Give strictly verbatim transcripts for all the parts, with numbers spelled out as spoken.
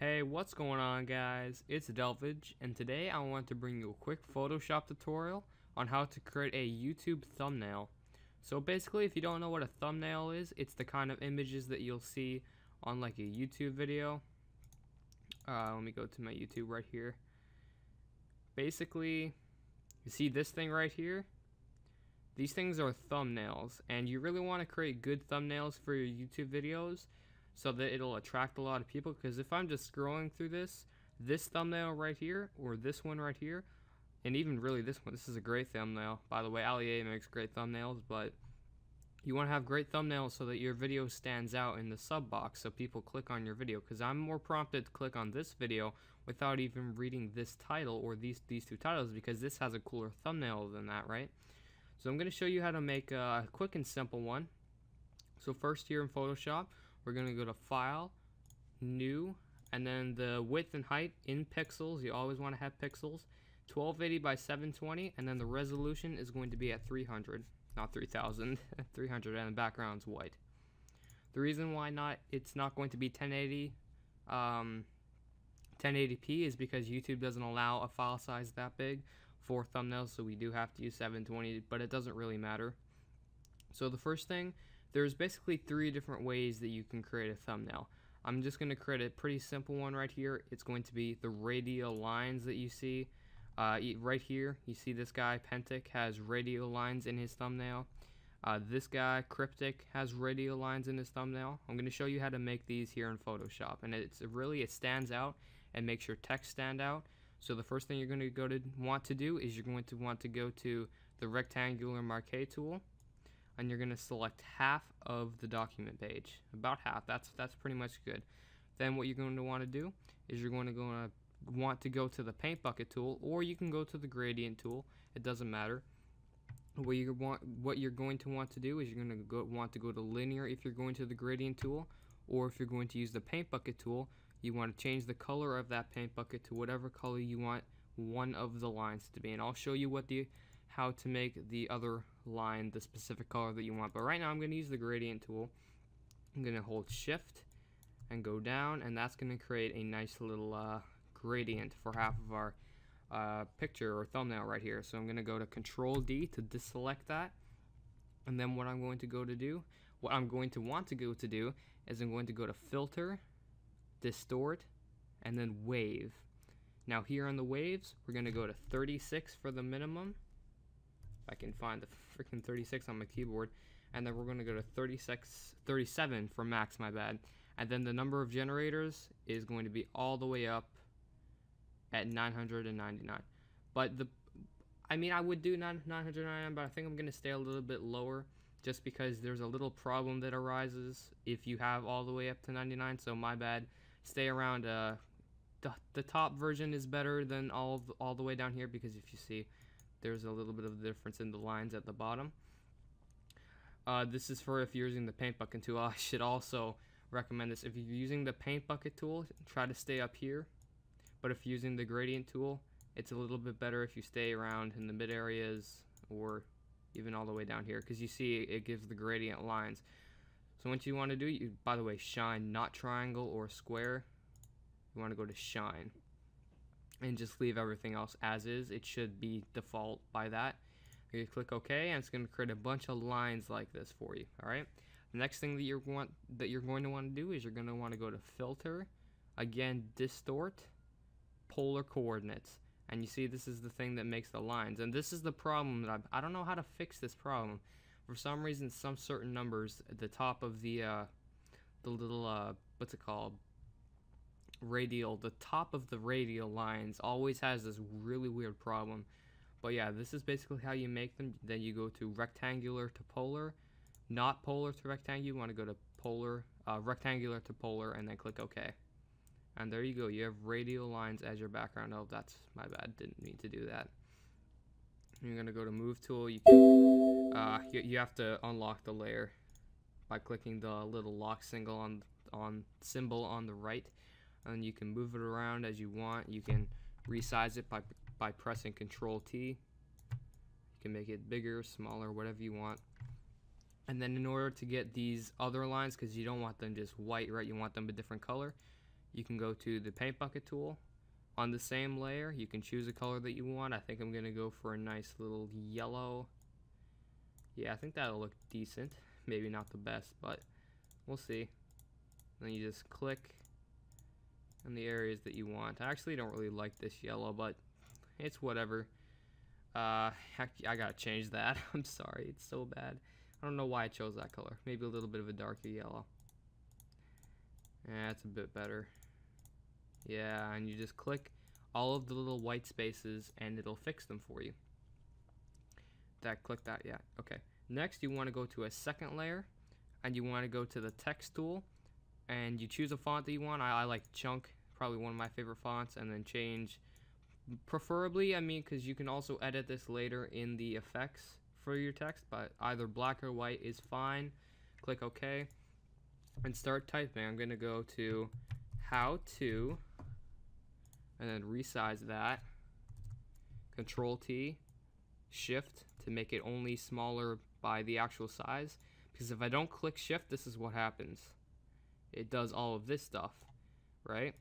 Hey, what's going on guys? It's Delvige, and today I want to bring you a quick Photoshop tutorial on how to create a YouTube thumbnail. So basically, if you don't know what a thumbnail is, it's the kind of images that you'll see on like a YouTube video. Uh, let me go to my YouTube right here. Basically, you see this thing right here? These things are thumbnails, and you really want to create good thumbnails for your YouTube videos, so that it'll attract a lot of people. Because if I'm just scrolling through this this thumbnail right here, or this one right here, and even really this one, this is a great thumbnail, by the way. Ali A makes great thumbnails, but you want to have great thumbnails so that your video stands out in the sub box so people click on your video, because I'm more prompted to click on this video without even reading this title or these these two titles, because this has a cooler thumbnail than that, right? So I'm going to show you how to make a quick and simple one. So first, here in Photoshop, we're going to go to File, New, and then the width and height in pixels. You always want to have pixels. twelve eighty by seven twenty, and then the resolution is going to be at three hundred, not three thousand, three hundred, and the background's white. The reason why not it's not going to be ten eighty, um, ten eighty p is because YouTube doesn't allow a file size that big for thumbnails, so we do have to use seven twenty, but it doesn't really matter. So the first thing, there's basically three different ways that you can create a thumbnail. I'm just going to create a pretty simple one right here. It's going to be the radial lines that you see uh, right here. You see this guy, Pentic, has radial lines in his thumbnail. Uh, this guy, Cryptic, has radial lines in his thumbnail. I'm going to show you how to make these here in Photoshop. And it's really, it stands out and makes your text stand out. So the first thing you're going to go to want to do is you're going to want to go to the rectangular marquee tool, and you're going to select half of the document page, about half. That's that's pretty much good. Then what you're going to want to do is you're going to, going to want to go to the paint bucket tool, or you can go to the gradient tool. It doesn't matter. What you want, what you're going to want to do is you're going to go, want to go to linear if you're going to the gradient tool, or if you're going to use the paint bucket tool, you want to change the color of that paint bucket to whatever color you want one of the lines to be. And I'll show you what the how to make the other line the specific color that you want, but right now I'm going to use the gradient tool. I'm going to hold shift and go down, and that's going to create a nice little uh, gradient for half of our uh, picture or thumbnail right here. So I'm going to go to control D to deselect that, and then what I'm going to go to do what I'm going to want to go to do is I'm going to go to filter, distort, and then wave. Now here on the waves, we're going to go to thirty-six for the minimum. I can find the freaking thirty-six on my keyboard, and then we're going to go to thirty-six, thirty-seven for max, my bad. And then the number of generators is going to be all the way up at nine hundred ninety-nine. But the, I mean, I would do nine hundred ninety-nine, but I think I'm going to stay a little bit lower, just because there's a little problem that arises if you have all the way up to ninety-nine. So my bad. Stay around. Uh, the, the top version is better than all of the, all the way down here, because if you see, there's a little bit of a difference in the lines at the bottom. Uh, this is for if you're using the paint bucket tool. I should also recommend this. If you're using the paint bucket tool, try to stay up here. But if you're using the gradient tool, it's a little bit better if you stay around in the mid areas or even all the way down here, because you see it gives the gradient lines. So what you want to do, you, by the way, shine, not triangle or square. You want to go to shine, and just leave everything else as is. It should be default by that. You click OK, and it's going to create a bunch of lines like this for you. All right. The next thing that you want that you're going to want to do is you're going to want to go to Filter, again Distort, Polar Coordinates, and you see this is the thing that makes the lines. And this is the problem that I've, I don't know how to fix this problem. For some reason, some certain numbers at the top of the uh, the little uh, what's it called? Radial, the top of the radial lines always has this really weird problem. But yeah, this is basically how you make them. Then you go to rectangular to polar, not polar to rectangular. You want to go to polar, uh, rectangular to polar, and then click OK. And there you go. You have radial lines as your background. Oh, that's my bad. Didn't mean to do that. You're gonna go to move tool. You can, uh, you, you have to unlock the layer by clicking the little lock single on on symbol on the right. And you can move it around as you want. You can resize it by by pressing Control T. You can make it bigger, smaller, whatever you want. And then in order to get these other lines, because you don't want them just white, right? You want them a different color. you can go to the paint bucket tool. On the same layer, you can choose a color that you want. I think I'm gonna go for a nice little yellow. Yeah, I think that'll look decent. Maybe not the best, but we'll see. Then you just click in the areas that you want. I actually don't really like this yellow, but it's whatever. Uh, heck, I gotta change that. I'm sorry, it's so bad. I don't know why I chose that color. Maybe a little bit of a darker yellow. That's a bit better. Yeah, and you just click all of the little white spaces and it'll fix them for you. That click that, yeah, okay. Next, you want to go to a second layer and you want to go to the text tool and you choose a font that you want. I, I like Chunk, probably one of my favorite fonts, and then change preferably, I mean, because you can also edit this later in the effects for your text, but either black or white is fine. Click OK and start typing. I'm gonna go to how to and then resize that. Control T, shift to make it only smaller by the actual size, because if I don't click shift, this is what happens. It does all of this stuff, right?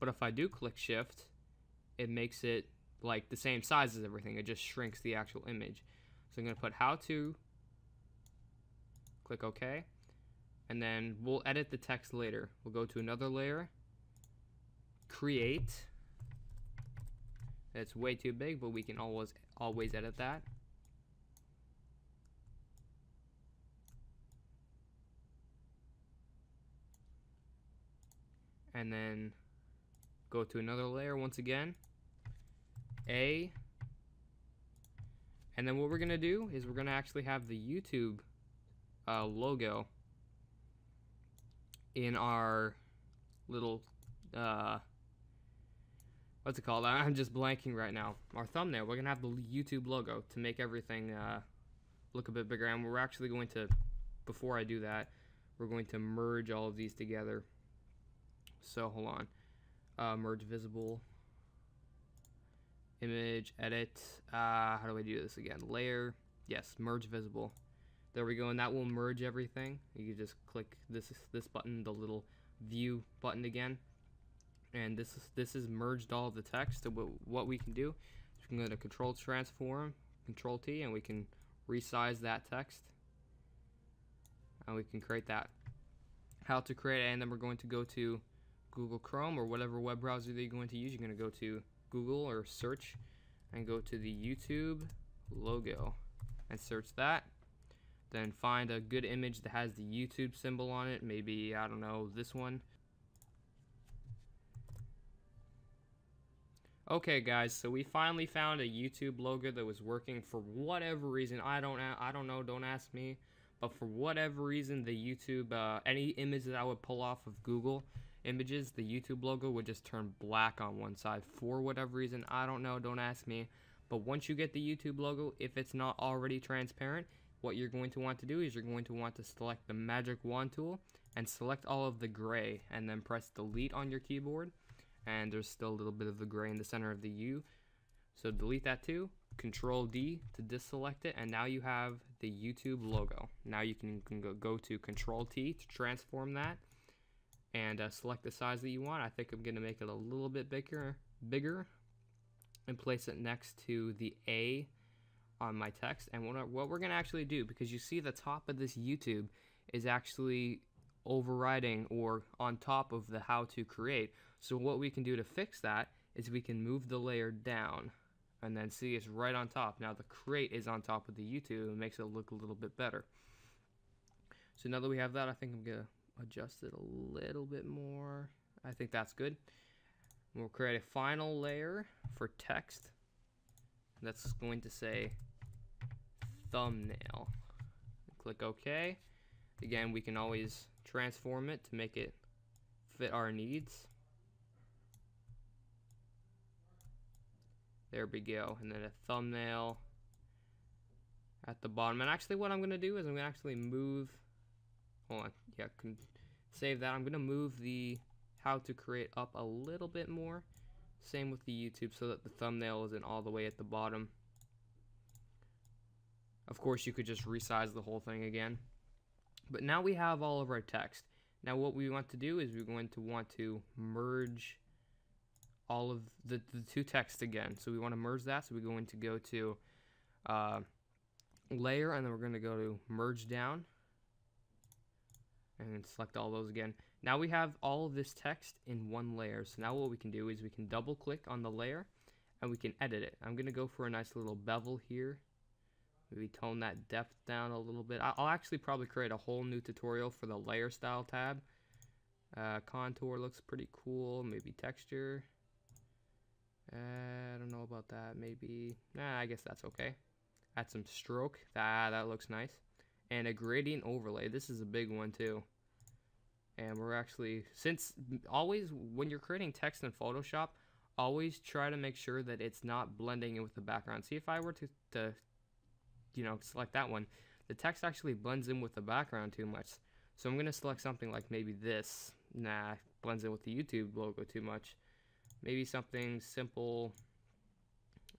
But if I do click shift, it makes it like the same size as everything. It just shrinks the actual image. So I'm gonna put how to, click OK, and then we'll edit the text later. We'll go to another layer, create. That's way too big, but we can always always edit that. And then go to another layer once again, A, and then what we're gonna do is we're gonna actually have the YouTube uh, logo in our little uh, what's it called? I'm just blanking right now. Our thumbnail. We're gonna have the YouTube logo to make everything uh, look a bit bigger. And we're actually going to, before I do that, we're going to merge all of these together. So hold on, uh, merge visible. Image, edit, uh, how do I do this again? Layer, yes, merge visible. There we go, and that will merge everything. You can just click this this button, the little view button again, and this is, this is merged all the text. So what we can do is we can go to Control Transform, Control T, and we can resize that text, and we can create that. How to create, and then we're going to go to Google Chrome or whatever web browser that you're going to use. You're going to go to Google or search and go to the YouTube logo and search that. Then find a good image that has the YouTube symbol on it. Maybe, I don't know, this one. Okay guys, so we finally found a YouTube logo that was working for whatever reason. I don't I don't know, don't ask me. But for whatever reason, the YouTube uh, any image that I would pull off of Google Images, the YouTube logo would just turn black on one side for whatever reason. I don't know, don't ask me. But once you get the YouTube logo, if it's not already transparent, what you're going to want to do is you're going to want to select the magic wand tool and select all of the gray and then press delete on your keyboard. And there's still a little bit of the gray in the center of the U, so delete that too. Control D to deselect it, and now you have the YouTube logo. Now you can, can go, go to Control T to transform that and uh, select the size that you want. I think I'm gonna make it a little bit bigger, bigger, and place it next to the A on my text. And what, what we're gonna actually do, because you see the top of this YouTube is actually overriding or on top of the how to create. So what we can do to fix that is we can move the layer down, and then see it's right on top. Now the create is on top of the YouTube and makes it look a little bit better. So now that we have that, I think I'm gonna adjust it a little bit more. I think that's good. We'll create a final layer for text that's going to say thumbnail. Click OK. Again, we can always transform it to make it fit our needs. There we go. And then a thumbnail at the bottom. And actually what I'm gonna do is I'm gonna actually move, hold on, yeah, can save that. I'm going to move the how to create up a little bit more. Same with the YouTube, so that the thumbnail isn't all the way at the bottom. Of course, you could just resize the whole thing again. But now we have all of our text. Now what we want to do is we're going to want to merge all of the, the two texts again. So we want to merge that, so we're going to go to uh, layer, and then we're going to go to merge down and select all those again. Now we have all of this text in one layer. So now what we can do is we can double click on the layer and we can edit it. I'm going to go for a nice little bevel here. Maybe tone that depth down a little bit. I'll actually probably create a whole new tutorial for the layer style tab. Uh, contour looks pretty cool. Maybe texture. Uh, I don't know about that. Maybe, nah, I guess that's okay. Add some stroke. Ah, that looks nice. And a gradient overlay. This is a big one too. And we're actually, since always when you're creating text in Photoshop, always try to make sure that it's not blending in with the background. See, if I were to, to you know, select that one, the text actually blends in with the background too much. So I'm going to select something like maybe this. Nah, blends in with the YouTube logo too much. Maybe something simple.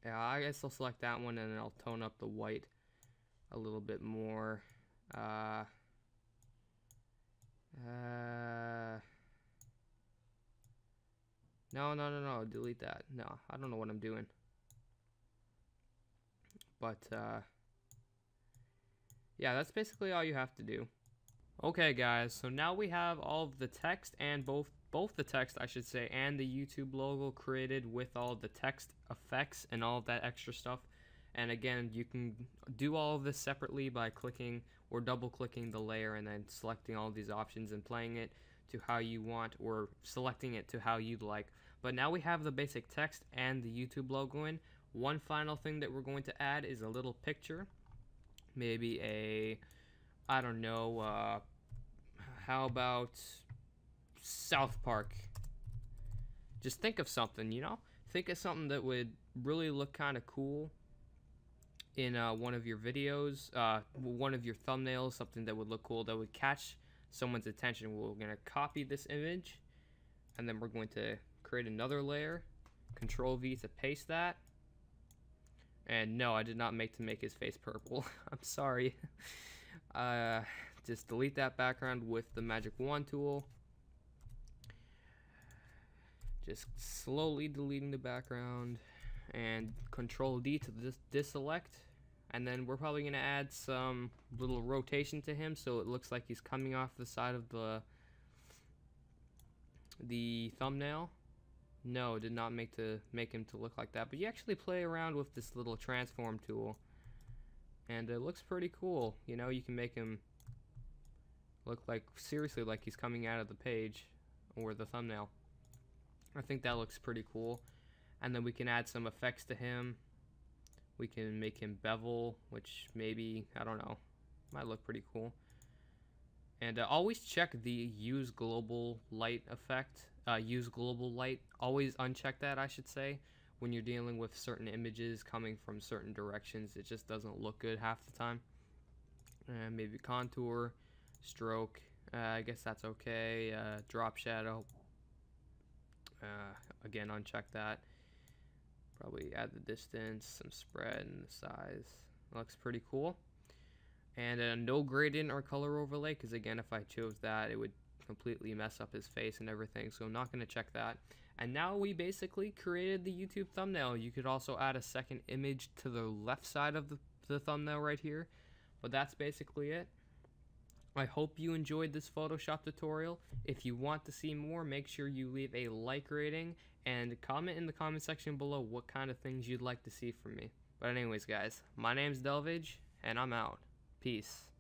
Yeah, I guess I'll select that one, and then I'll tone up the white a little bit more. Uh, uh, no, no, no, no, delete that. No, I don't know what I'm doing. But, uh, yeah, that's basically all you have to do. Okay, guys, so now we have all of the text and both both the text, I should say, and the YouTube logo created with all the text effects and all of that extra stuff. And again, you can do all of this separately by clicking or double-clicking the layer and then selecting all of these options and playing it to how you want, or selecting it to how you'd like. But now we have the basic text and the YouTube logo in. One final thing that we're going to add is a little picture. Maybe a, I don't know, uh, how about South Park? Just think of something, you know? Think of something that would really look kind of cool in uh, one of your videos, uh, one of your thumbnails, something that would look cool, that would catch someone's attention. We're going to copy this image, and then we're going to create another layer. control V to paste that. And no, I did not make to make his face purple. I'm sorry. Uh, just delete that background with the magic wand tool. Just slowly deleting the background, and control D to dis deselect. And then we're probably going to add some little rotation to him, so it looks like he's coming off the side of the the thumbnail. No, did not make to make him to look like that, but you actually play around with this little transform tool, and it looks pretty cool. You know, you can make him look like, seriously, like he's coming out of the page or the thumbnail. I think that looks pretty cool. And then we can add some effects to him. We can make him bevel, which maybe, I don't know, might look pretty cool. And uh, always check the use global light effect. Uh, use global light. Always uncheck that, I should say, when you're dealing with certain images coming from certain directions. It just doesn't look good half the time. Uh, maybe contour, stroke. Uh, I guess that's okay. Uh, drop shadow. Uh, again, uncheck that. Probably add the distance, some spread, and the size. Looks pretty cool. And uh, no gradient or color overlay, because again, if I chose that, it would completely mess up his face and everything, so I'm not going to check that. And now we basically created the YouTube thumbnail. You could also add a second image to the left side of the, the thumbnail right here, but that's basically it. I hope you enjoyed this Photoshop tutorial. If you want to see more, make sure you leave a like rating and comment in the comment section below what kind of things you'd like to see from me. But anyways, guys, my name's Delvige, and I'm out. Peace.